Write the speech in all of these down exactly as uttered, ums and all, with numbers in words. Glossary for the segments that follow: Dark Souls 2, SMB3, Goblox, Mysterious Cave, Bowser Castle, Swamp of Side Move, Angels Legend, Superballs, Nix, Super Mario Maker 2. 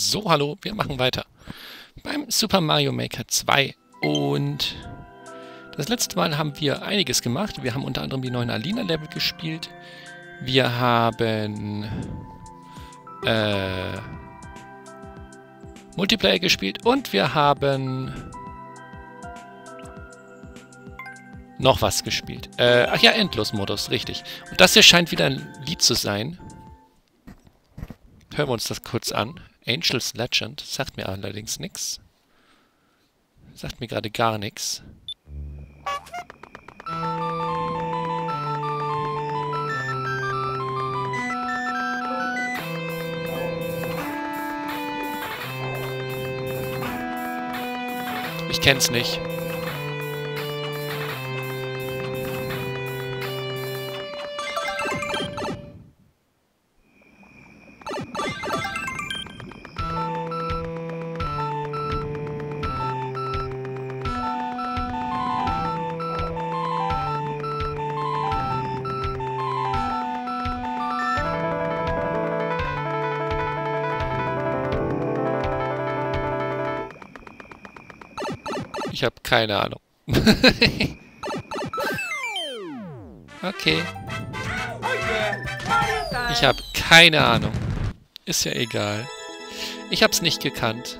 So, hallo, wir machen weiter beim Super Mario Maker zwei. Und das letzte Mal haben wir einiges gemacht. Wir haben unter anderem die neuen Alina-Level gespielt. Wir haben äh, Multiplayer gespielt. Und wir haben noch was gespielt. Äh, ach ja, Endlosmodus, richtig. Und das hier scheint wieder ein Lied zu sein. Hören wir uns das kurz an. Angels Legend sagt mir allerdings nichts. Sagt mir gerade gar nichts. Ich kenn's nicht. Ich habe keine Ahnung. Okay. Ich habe keine Ahnung. Ist ja egal. Ich habe es nicht gekannt.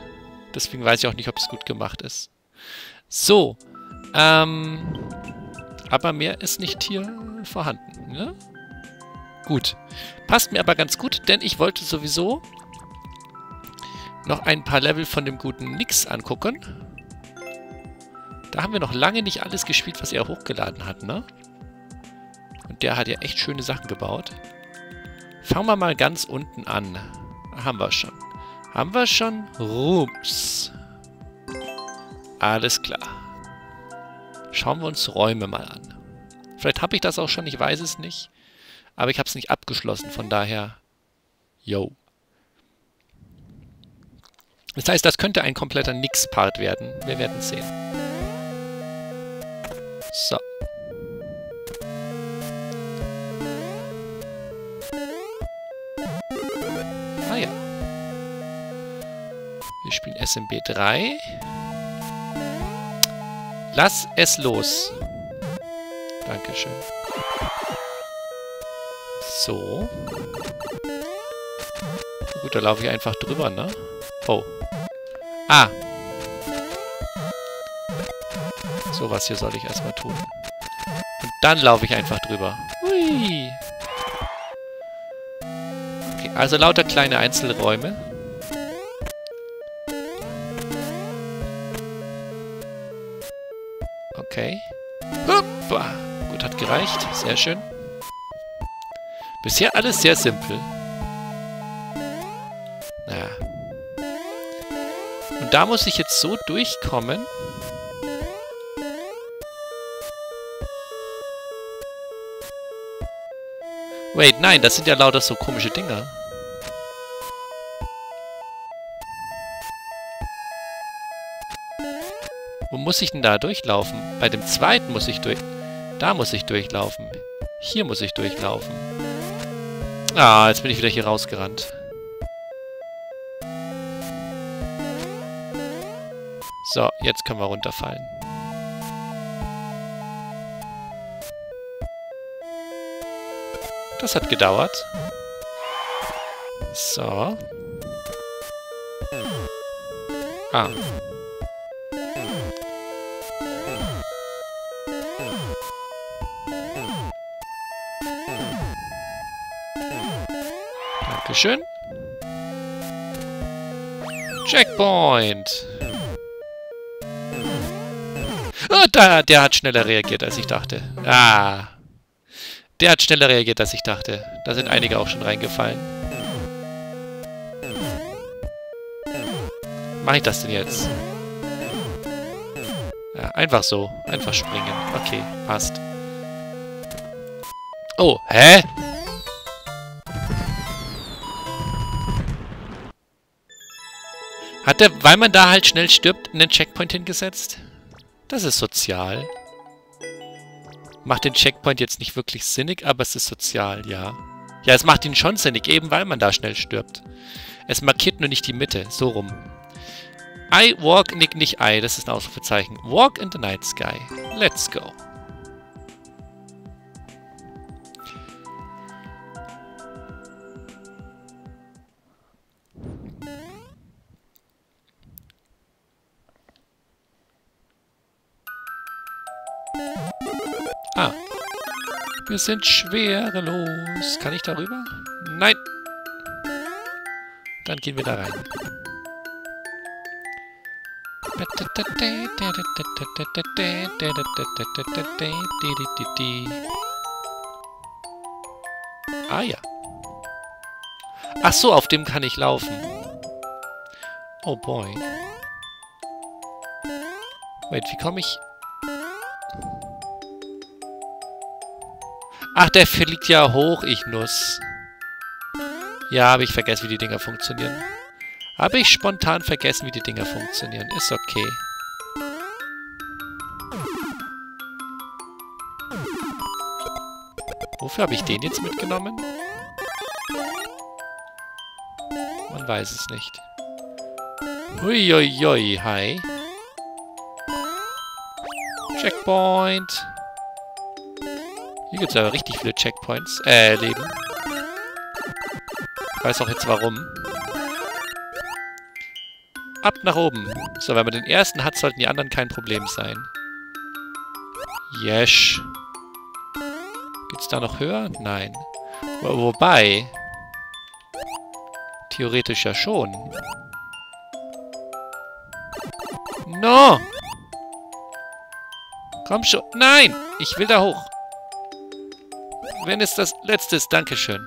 Deswegen weiß ich auch nicht, ob es gut gemacht ist. So. Ähm, aber mehr ist nicht hier vorhanden. Ne? Gut. Passt mir aber ganz gut, denn ich wollte sowieso noch ein paar Level von dem guten Nix angucken. Da haben wir noch lange nicht alles gespielt, was er hochgeladen hat, ne? Und der hat ja echt schöne Sachen gebaut. Fangen wir mal ganz unten an. Haben wir schon. Haben wir schon? Rooms. Alles klar. Schauen wir uns Räume mal an. Vielleicht habe ich das auch schon, ich weiß es nicht. Aber ich habe es nicht abgeschlossen, von daher... Yo. Das heißt, das könnte ein kompletter Nix-Part werden. Wir werden es sehen. So. Ah ja. Wir spielen S M B drei. Lass es los. Dankeschön. So. Gut, da laufe ich einfach drüber, ne? Oh. Ah. So was hier soll ich erstmal tun. Und dann laufe ich einfach drüber. Hui. Okay, also lauter kleine Einzelräume. Okay. Hoppa. Gut, hat gereicht. Sehr schön. Bisher alles sehr simpel. Ja. Und da muss ich jetzt so durchkommen... Wait, nein, das sind ja lauter so komische Dinger. Wo muss ich denn da durchlaufen? Bei dem zweiten muss ich durch... Da muss ich durchlaufen. Hier muss ich durchlaufen. Ah, jetzt bin ich wieder hier rausgerannt. So, jetzt können wir runterfallen. Das hat gedauert. So. Ah. Dankeschön. Checkpoint. Oh, da, der hat schneller reagiert, als ich dachte. Ah. Der hat schneller reagiert, als ich dachte. Da sind einige auch schon reingefallen. Mache ich das denn jetzt? Ja, einfach so. Einfach springen. Okay, passt. Oh, hä? Hat der, weil man da halt schnell stirbt, einen Checkpoint hingesetzt? Das ist sozial. Macht den Checkpoint jetzt nicht wirklich sinnig, aber es ist sozial, ja. Ja, es macht ihn schon sinnig, eben weil man da schnell stirbt. Es markiert nur nicht die Mitte. So rum. I walk, nick, nicht I. Das ist ein Ausrufezeichen. Walk in the night sky. Let's go. Ah. Wir sind schwerelos. Kann ich darüber? Nein. Dann gehen wir da rein. Ah ja. Ach so, auf dem kann ich laufen. Oh boy. Wait, wie komme ich... Ach, der fliegt ja hoch, ich Nuss. Ja, aber ich vergesse, wie die Dinger funktionieren. Habe ich spontan vergessen, wie die Dinger funktionieren. Ist okay. Wofür habe ich den jetzt mitgenommen? Man weiß es nicht. Huiuiui, hi. Checkpoint. Hier gibt es aber richtig viele Checkpoints. Äh, Leben. Ich weiß auch jetzt warum. Ab nach oben. So, wenn man den ersten hat, sollten die anderen kein Problem sein. Yesh. Geht's da noch höher? Nein. Wo wobei. Theoretisch ja schon. No! Komm schon. Nein! Ich will da hoch. Wenn es das letzte ist, dankeschön.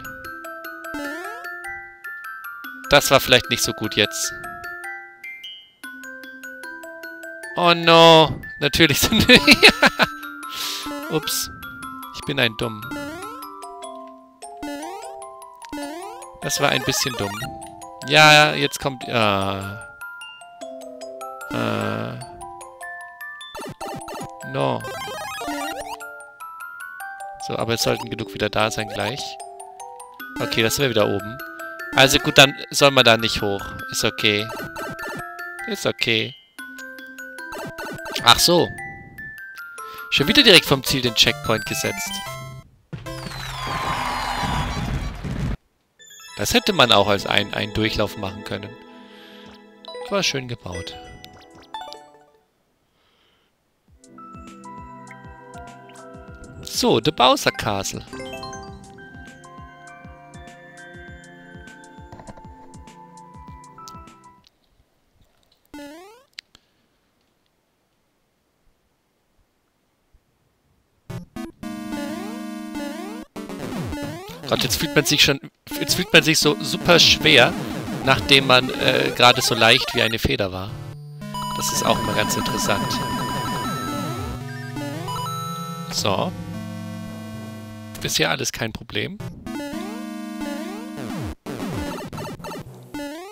Das war vielleicht nicht so gut jetzt. Oh no. Natürlich sind wir... Ups. Ich bin ein Dumm. Das war ein bisschen dumm. Ja, jetzt kommt... Ah. Ah. No. So, aber es sollten genug wieder da sein gleich. Okay, das wäre wieder oben. Also gut, dann soll man da nicht hoch. Ist okay. Ist okay. Ach so. Schon wieder direkt vom Ziel den Checkpoint gesetzt. Das hätte man auch als ein, einen Durchlauf machen können. War schön gebaut. So, the Bowser Castle. Gott, jetzt fühlt man sich schon, jetzt fühlt man sich so super schwer, nachdem man äh, gerade so leicht wie eine Feder war. Das ist auch immer ganz interessant. So. Bisher alles kein Problem.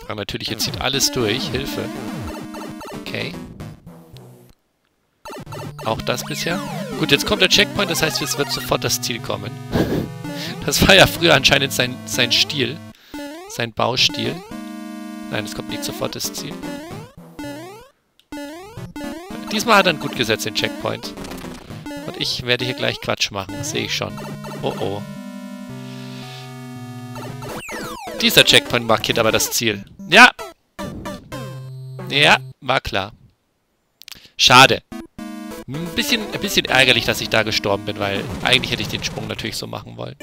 Aber natürlich, jetzt zieht alles durch. Hilfe. Okay. Auch das bisher. Gut, jetzt kommt der Checkpoint, das heißt, es wird sofort das Ziel kommen. Das war ja früher anscheinend sein, sein Stil. Sein Baustil. Nein, es kommt nicht sofort das Ziel. Diesmal hat er einen gut gesetzt, den Checkpoint. Und ich werde hier gleich Quatsch machen, das sehe ich schon. Oh oh. Dieser Checkpoint markiert aber das Ziel. Ja! Ja, war klar. Schade. Ein bisschen, ein bisschen ärgerlich, dass ich da gestorben bin, weil eigentlich hätte ich den Sprung natürlich so machen wollen.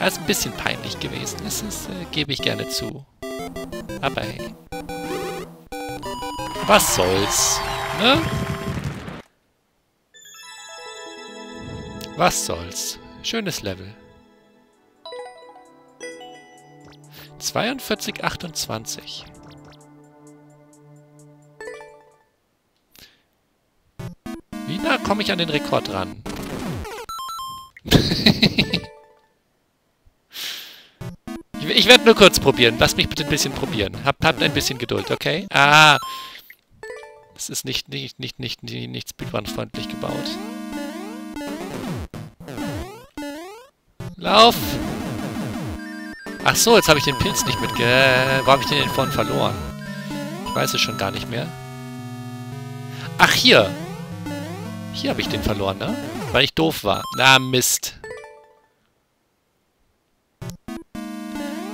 Das ist ein bisschen peinlich gewesen. Das ist, äh, gebe ich gerne zu. Aber hey. Was soll's? Ne? Was soll's? Schönes Level. zweiundvierzig achtundzwanzig. Wie nah komme ich an den Rekord ran? ich ich werde nur kurz probieren. Lass mich bitte ein bisschen probieren. Habt, habt ein bisschen Geduld, okay? Ah! Es ist nicht, nicht, nicht, nicht, nicht, nicht speedrun-freundlich gebaut. Lauf! Ach so, jetzt habe ich den Pilz nicht mitge... Wo habe ich den denn vorhin verloren? Ich weiß es schon gar nicht mehr. Ach, hier. Hier habe ich den verloren, ne? Weil ich doof war. Na, Mist.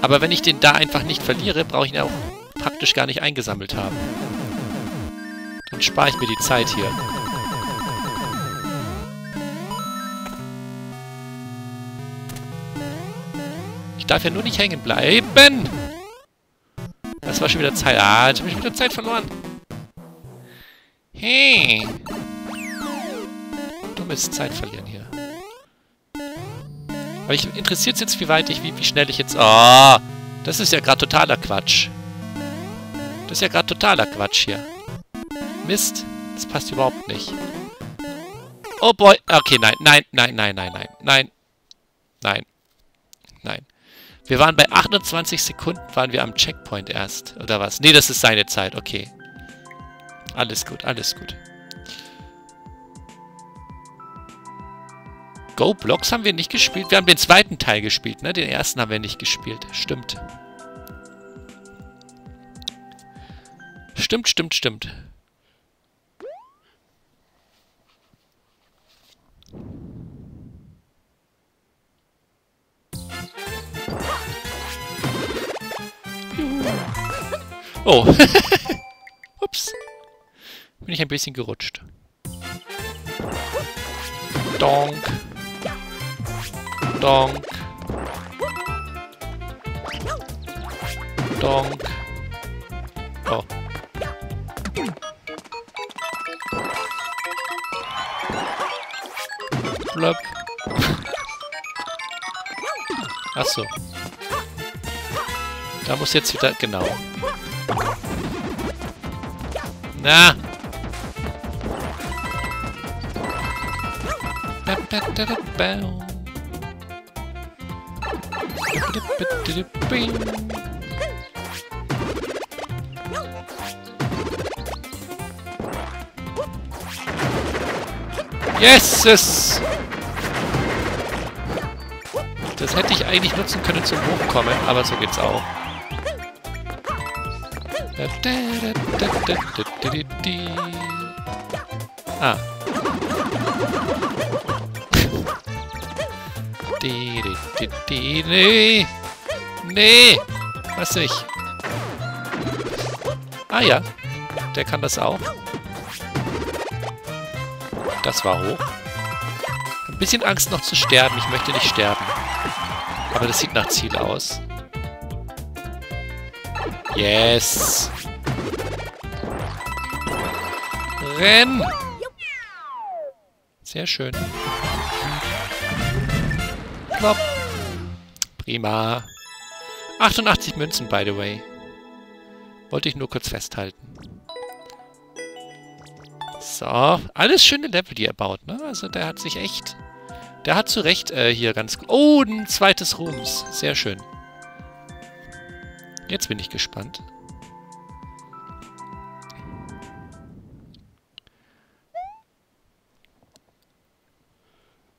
Aber wenn ich den da einfach nicht verliere, brauche ich ihn auch praktisch gar nicht eingesammelt haben. Dann spare ich mir die Zeit hier. Ich darf ja nur nicht hängen bleiben. Das war schon wieder Zeit. Ah, jetzt habe ich wieder Zeit verloren. Hey. Dummes Zeit verlieren hier. Aber ich interessiert es jetzt, wie weit ich, wie, wie schnell ich jetzt... Oh, das ist ja gerade totaler Quatsch. Das ist ja gerade totaler Quatsch hier. Mist, das passt überhaupt nicht. Oh boy. Okay, nein, nein, nein, nein, nein, nein, nein, nein, nein. Wir waren bei achtundzwanzig Sekunden, waren wir am Checkpoint erst, oder was? Nee, das ist seine Zeit, okay. Alles gut, alles gut. Goblox haben wir nicht gespielt. Wir haben den zweiten Teil gespielt, ne? Den ersten haben wir nicht gespielt. Stimmt. Stimmt, stimmt, stimmt. Juhu. Oh. Ups. Bin ich ein bisschen gerutscht. Donk. Donk. Donk. Oh. Blöp. Achso. Da muss jetzt wieder... Genau. Na! Yes! Yes! Das hätte ich eigentlich nutzen können zum Hochkommen, aber so geht's auch. Ah. Nee! Nee! Was ich? Ah ja, der kann das auch. Das war hoch. Ein bisschen Angst noch zu sterben. Ich möchte nicht sterben. Aber das sieht nach Ziel aus. Yes! Renn! Sehr schön. Klopp. Prima. achtundachtzig Münzen, by the way. Wollte ich nur kurz festhalten. So. Alles schöne Level, die er baut, ne? Also der hat sich echt... Der hat zu Recht äh, hier ganz... Oh, ein zweites Rooms. Sehr schön. Jetzt bin ich gespannt.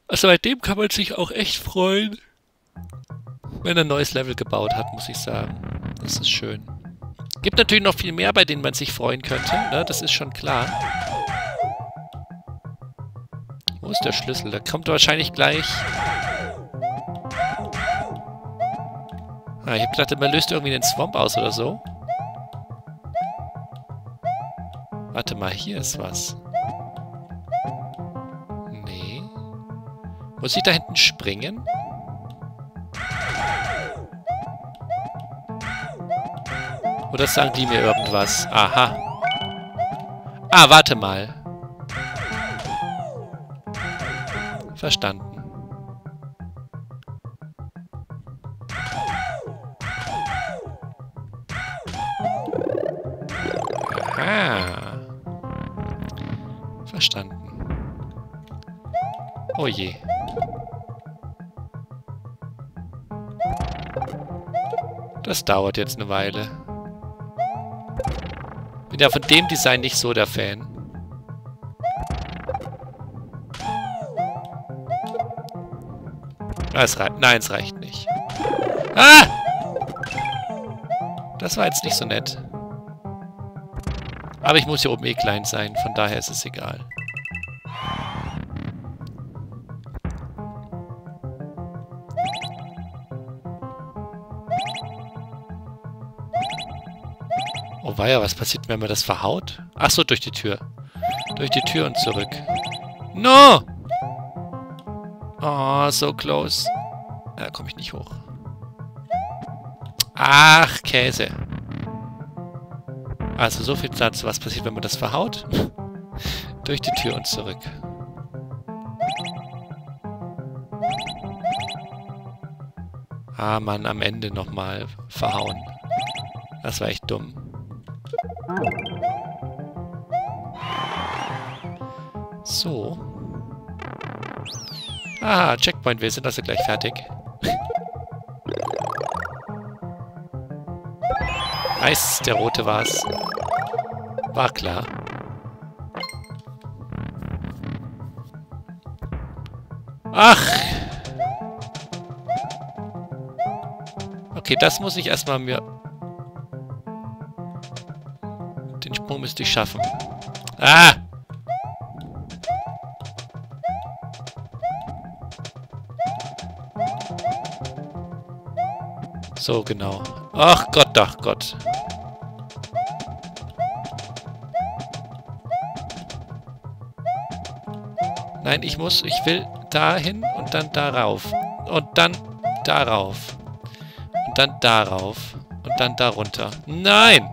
Also bei dem kann man sich auch echt freuen, wenn er ein neues Level gebaut hat, muss ich sagen. Das ist schön. Gibt natürlich noch viel mehr, bei denen man sich freuen könnte, ne? Das ist schon klar. Wo ist der Schlüssel? Da kommt er wahrscheinlich gleich... Ah, ich hab gedacht, man löst irgendwie den Swamp aus oder so. Warte mal, hier ist was. Nee. Muss ich da hinten springen? Oder sagen die mir irgendwas? Aha. Ah, warte mal. Verstanden. Ah. Verstanden. Oh je. Das dauert jetzt eine Weile. Bin ja von dem Design nicht so der Fan. Ah, es reicht. Nein, es reicht nicht. Ah! Das war jetzt nicht so nett. Aber ich muss hier oben eh klein sein, von daher ist es egal. Oh weia, was passiert, wenn man das verhaut? Achso, durch die Tür. Durch die Tür und zurück. No! Oh, so close. Da komme ich nicht hoch. Ach, Käse. Also so viel dazu, was passiert, wenn man das verhaut? Durch die Tür und zurück. Ah, Mann, am Ende nochmal verhauen. Das war echt dumm. So. Ah, Checkpoint, wir sind also gleich fertig. Nice, der rote war's. War klar. Ach! Okay, das muss ich erstmal mir... Den Sprung müsste ich schaffen. Ah! So, genau. Ach Gott, ach Gott. Nein, ich muss, ich will dahin und dann darauf. Und dann darauf. Und dann darauf. Und dann darunter. Nein!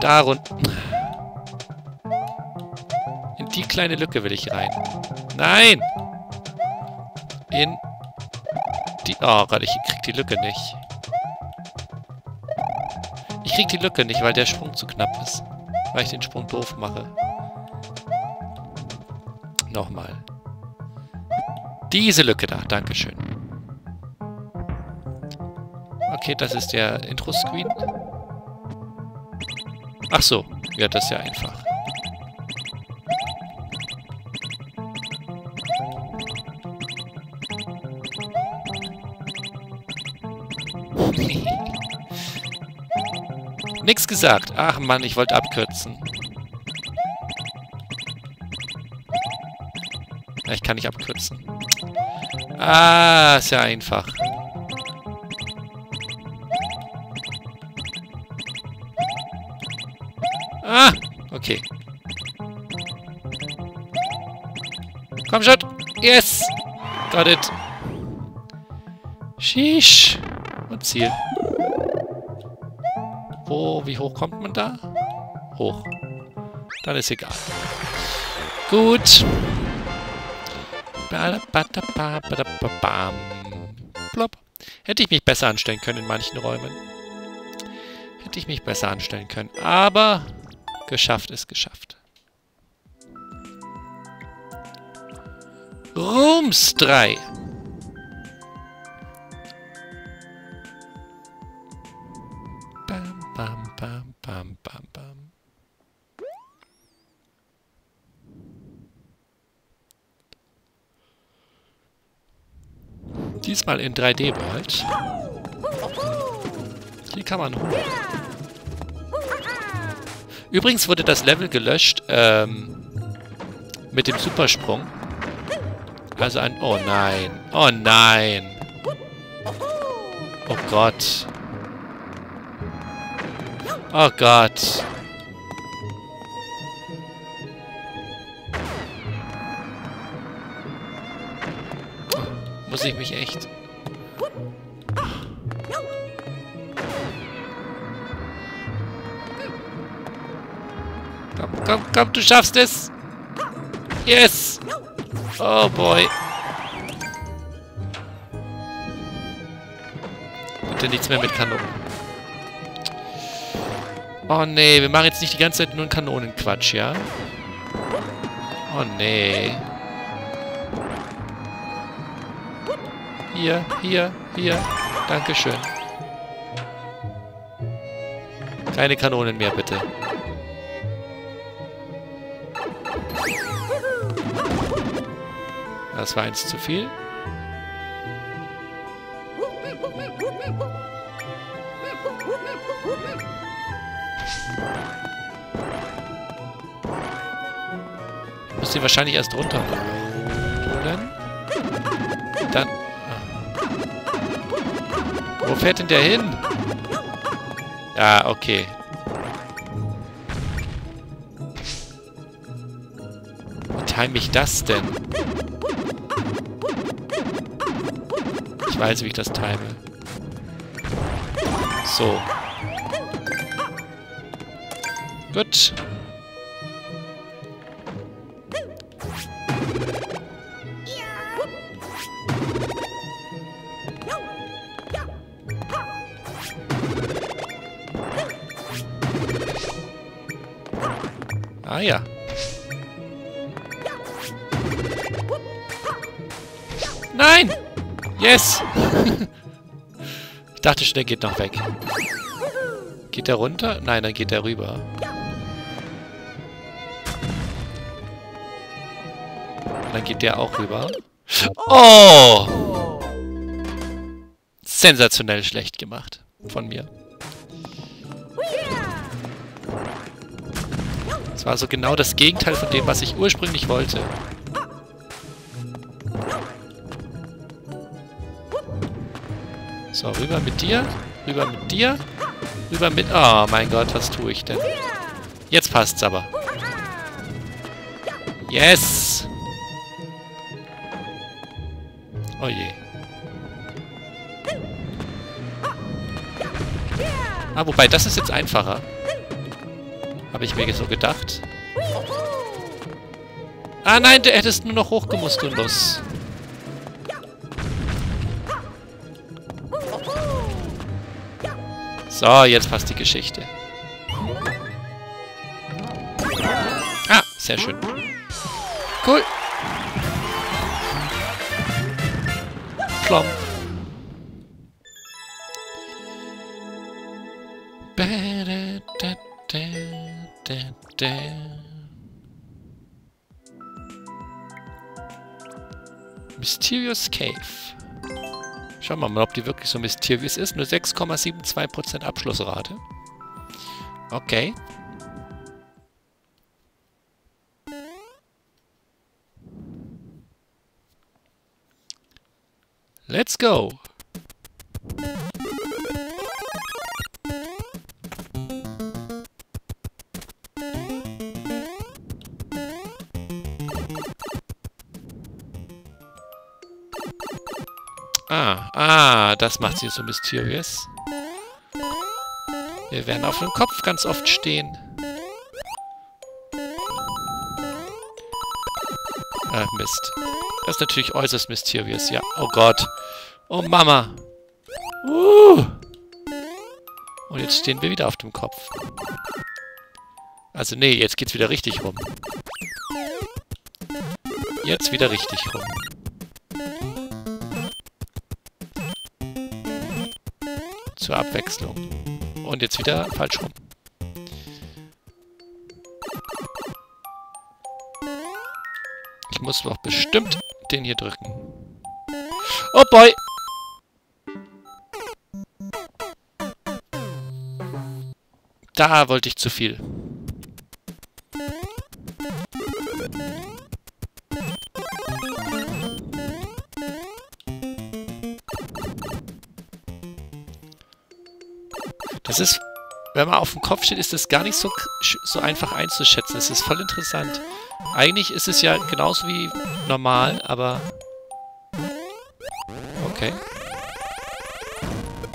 Darunter. In die kleine Lücke will ich rein. Nein! In die... Oh Gott, ich krieg die Lücke nicht. Ich krieg die Lücke nicht, weil der Sprung zu knapp ist. Weil ich den Sprung doof mache. Nochmal. Diese Lücke da, dankeschön. Okay, das ist der Intro-Screen. Ach so, ja, das ist ja einfach. Nix gesagt. Ach Mann, ich wollte abkürzen. Ja, ich kann nicht abkürzen. Ah, ist ja einfach. Ah, okay. Komm schon. Yes. Got it. Sheesh. Und Ziel. Wo, wie hoch kommt man da? Hoch. Dann ist egal. Gut. Plop. Hätte ich mich besser anstellen können in manchen Räumen. Hätte ich mich besser anstellen können. Aber geschafft ist geschafft. Rooms drei. Bam, bam, bam, bam, bam. Diesmal in drei D-World. Hier kann man hoch. Übrigens wurde das Level gelöscht, ähm, mit dem Supersprung. Also ein... Oh nein. Oh nein. Oh Gott. Oh Gott. Oh, muss ich mich echt... Komm, komm, komm, du schaffst es. Yes. Oh boy. Bitte nichts mehr mit Kanonen. Oh nee, wir machen jetzt nicht die ganze Zeit nur einen Kanonenquatsch, ja? Oh nee. Hier, hier, hier. Dankeschön. Keine Kanonen mehr, bitte. Das war eins zu viel. Muss den wahrscheinlich erst runter. Holen. Dann. Wo fährt denn der hin? Ja, okay. Wie time ich das denn? Ich weiß, wie ich das time. So. Gut. Ah ja. Nein! Yes! Ich dachte schon, der geht noch weg. Geht er runter? Nein, dann geht er rüber. Und dann geht der auch rüber. Oh! Sensationell schlecht gemacht. Von mir. Das war also genau das Gegenteil von dem, was ich ursprünglich wollte. So, rüber mit dir. Rüber mit dir. Rüber mit... Oh mein Gott, was tue ich denn? Jetzt passt's aber. Yes! Oh je. Ah, wobei, das ist jetzt einfacher. Habe ich mir so gedacht. Ah nein, du hättest nur noch hochgemusst, du Nuss. So, jetzt passt die Geschichte. Ah, sehr schön. Cool. Plomp. Mysterious Cave. Schauen wir mal, ob die wirklich so mysterious ist. Nur sechs Komma sieben zwei Prozent Abschlussrate. Okay. Let's go. Ah, ah, das macht sie so mysterious. Wir werden auf dem Kopf ganz oft stehen. Ah, Mist. Das ist natürlich äußerst mysterious, ja. Oh Gott. Oh Mama. Uh. Und jetzt stehen wir wieder auf dem Kopf. Also nee, jetzt geht's wieder richtig rum. Jetzt wieder richtig rum. Zur Abwechslung. Und jetzt wieder falsch rum. Ich muss doch bestimmt den hier drücken. Oh boy! Da wollte ich zu viel. Das ist, wenn man auf dem Kopf steht, ist das gar nicht so, so einfach einzuschätzen. Das ist voll interessant. Eigentlich ist es ja genauso wie normal, aber... Okay.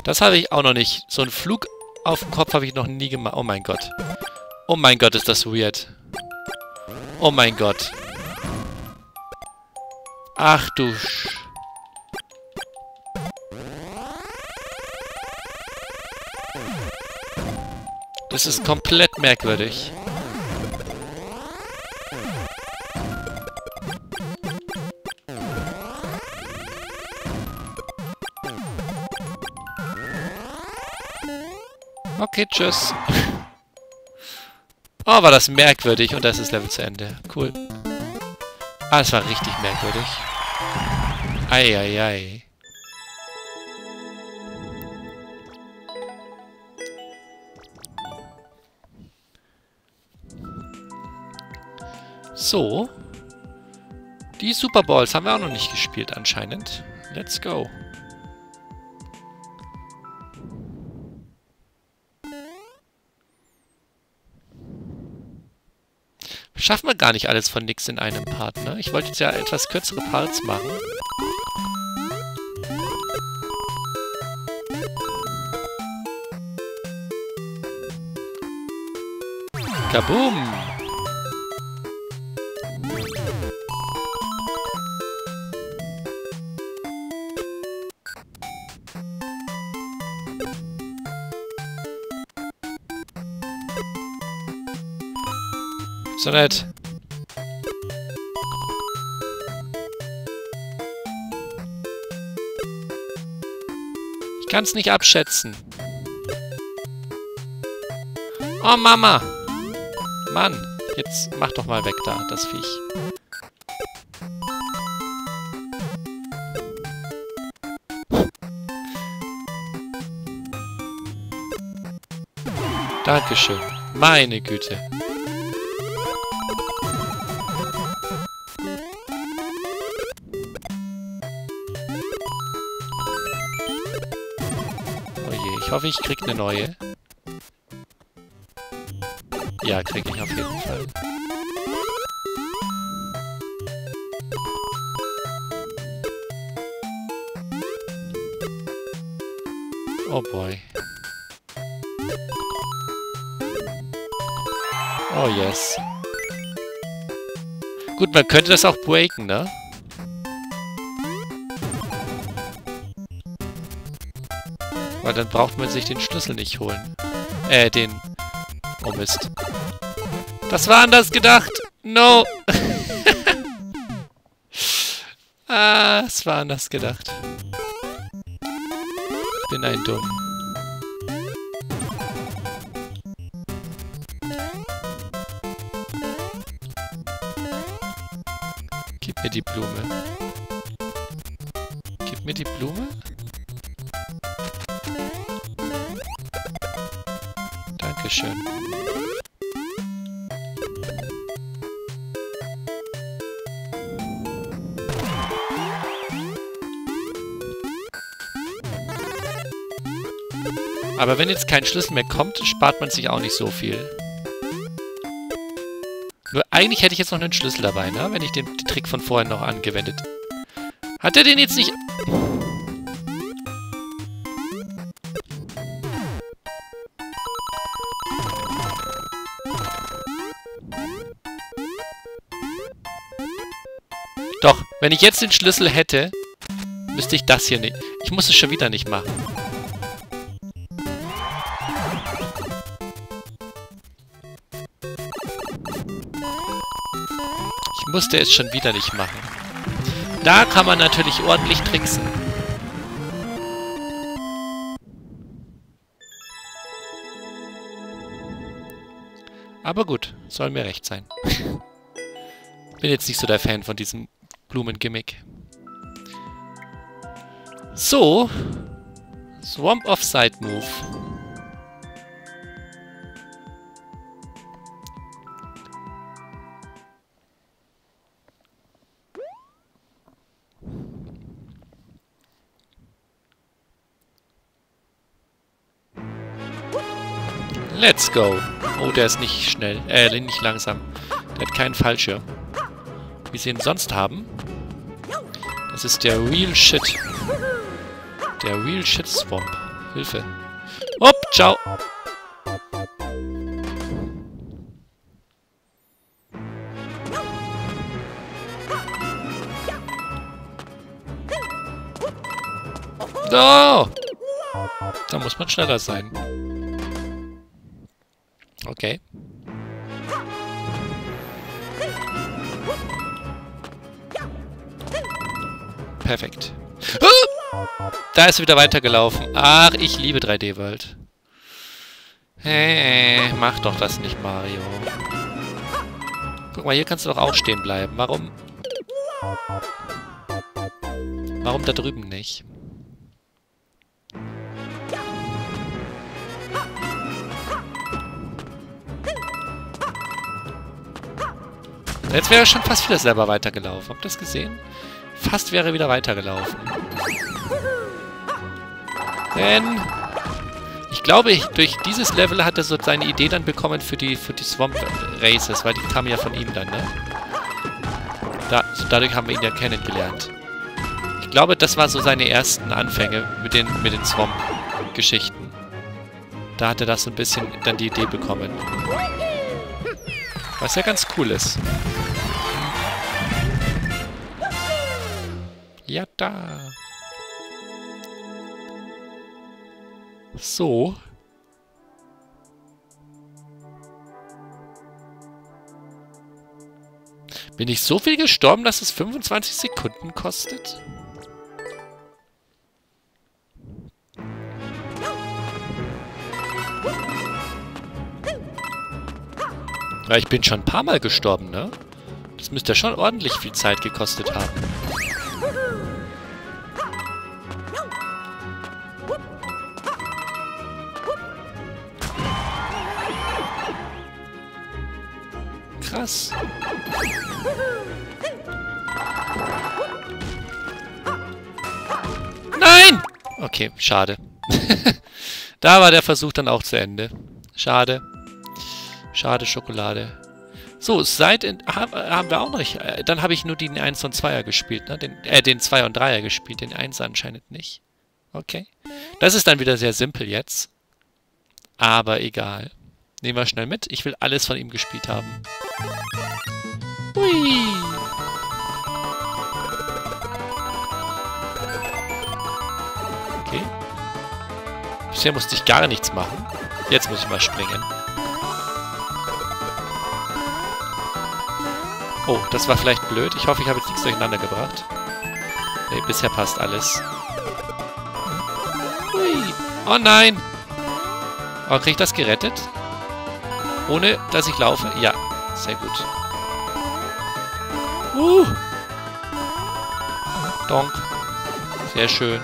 Das habe ich auch noch nicht. So einen Flug auf dem Kopf habe ich noch nie gemacht. Oh mein Gott. Oh mein Gott, ist das weird. Oh mein Gott. Ach du Sch... Das ist komplett merkwürdig. Okay, tschüss. Oh, war das merkwürdig. Und das ist Level zu Ende. Cool. Ah, es war richtig merkwürdig. Eieiei. Ei, ei. So. Die Superballs haben wir auch noch nicht gespielt anscheinend. Let's go. Schaffen wir gar nicht alles von Nix in einem Part, ne? Ich wollte jetzt ja etwas kürzere Parts machen. Kaboom! So nett. Ich kann es nicht abschätzen. Oh Mama! Mann, jetzt mach doch mal weg da, das Viech. Dankeschön. Meine Güte. Ich hoffe, ich krieg eine neue. Ja, krieg ich auf jeden Fall. Oh boy. Oh yes. Gut, man könnte das auch breaken, ne? Weil dann braucht man sich den Schlüssel nicht holen. Äh, den... Oh Mist. Das war anders gedacht! No! Ah, es war anders gedacht. Bin ein Dumm. Gib mir die Blume. Gib mir die Blume? Dankeschön. Aber wenn jetzt kein Schlüssel mehr kommt, spart man sich auch nicht so viel. Nur eigentlich hätte ich jetzt noch einen Schlüssel dabei, ne? Wenn ich den Trick von vorhin noch angewendet. Hat er den jetzt nicht... Doch, wenn ich jetzt den Schlüssel hätte, müsste ich das hier nicht... Ich muss es schon wieder nicht machen. Ich musste es schon wieder nicht machen. Da kann man natürlich ordentlich tricksen. Aber gut, soll mir recht sein. Bin jetzt nicht so der Fan von diesem... Blumengimmick. So. Swamp of Side Move. Let's go. Oh, der ist nicht schnell. Äh, nicht langsam. Der hat keinen Fallschirm. Wie sie ihn sonst haben. Das ist der Real Shit. Der Real Shit Swamp. Hilfe. Hopp, ciao. No! Da muss man schneller sein. Okay. Perfekt. Ah! Da ist er wieder weitergelaufen. Ach, ich liebe drei D World. Hey, mach doch das nicht, Mario. Guck mal, hier kannst du doch auch stehen bleiben. Warum? Warum da drüben nicht? Jetzt wäre schon fast wieder selber weitergelaufen. Habt ihr das gesehen? Fast wäre wieder weitergelaufen. Denn ich glaube, ich, durch dieses Level hat er so seine Idee dann bekommen für die, für die Swamp Races, weil die kamen ja von ihm dann, ne? Da, so dadurch haben wir ihn ja kennengelernt. Ich glaube, das war so seine ersten Anfänge mit den, mit den Swamp-Geschichten. Da hat er das so ein bisschen dann die Idee bekommen. Was ja ganz cool ist. Ja, da. So. Bin ich so viel gestorben, dass es fünfundzwanzig Sekunden kostet? Ja, ich bin schon ein paar Mal gestorben, ne? Das müsste ja schon ordentlich viel Zeit gekostet haben. Krass. Nein! Okay, schade. Da war der Versuch dann auch zu Ende. Schade. Schade, Schokolade. So, seit... In, haben wir auch noch nicht... Dann habe ich nur den eins und zweier gespielt, ne? Den, äh, den zweier und dreier gespielt. Den einser anscheinend nicht. Okay. Das ist dann wieder sehr simpel jetzt. Aber egal. Nehmen wir schnell mit. Ich will alles von ihm gespielt haben. Hui! Okay. Bisher musste ich gar nichts machen. Jetzt muss ich mal springen. Oh, das war vielleicht blöd. Ich hoffe, ich habe jetzt nichts durcheinander gebracht. Nee, bisher passt alles. Hui! Oh nein! Oh, kriege ich das gerettet? Ohne, dass ich laufe? Ja, sehr gut. Uh! Donk. Sehr schön.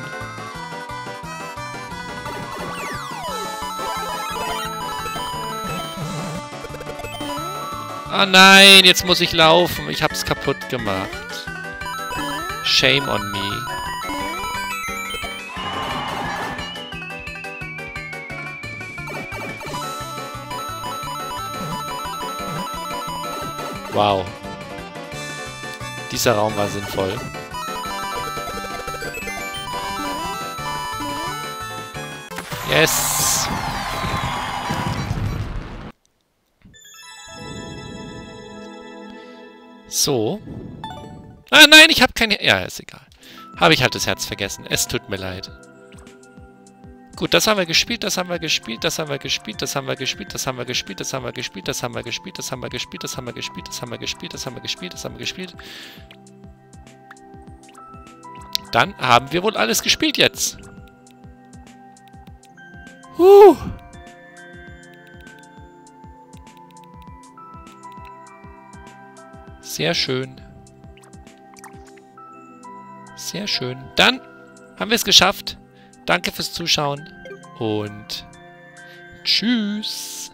Ah nein, jetzt muss ich laufen. Ich hab's kaputt gemacht. Shame on me. Wow. Dieser Raum war sinnvoll. Yes! So. Ah, nein, ich habe keine... Ja, ist egal. Habe ich halt das Herz vergessen. Es tut mir leid. Gut, das haben wir gespielt, das haben wir gespielt, das haben wir gespielt, das haben wir gespielt, das haben wir gespielt, das haben wir gespielt, das haben wir gespielt, das haben wir gespielt, das haben wir gespielt, das haben wir gespielt, das haben wir gespielt, das haben wir gespielt. Dann haben wir wohl alles gespielt jetzt. Huh. Sehr schön. Sehr schön. Dann haben wir es geschafft. Danke fürs Zuschauen und tschüss.